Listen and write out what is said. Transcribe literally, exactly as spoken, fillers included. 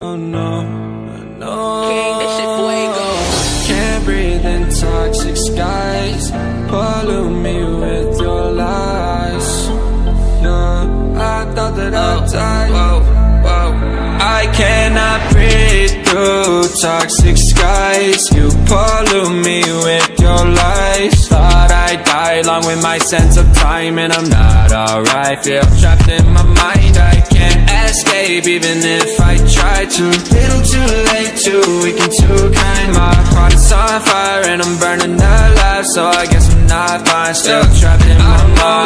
Oh no, no. King, that shit fuego. Can't breathe in toxic skies. Pollute me with your lies. No, I thought that I'd die. Whoa, whoa. I cannot breathe through toxic skies. You pollute me with your lies. Thought I'd die along with my sense of time, and I'm not alright. Feel trapped in my mind. I can't escape even if I try to. Little too late, too weak and too kind. My heart is on fire and I'm burning alive, so I guess I'm not fine. Still trapped in my mind.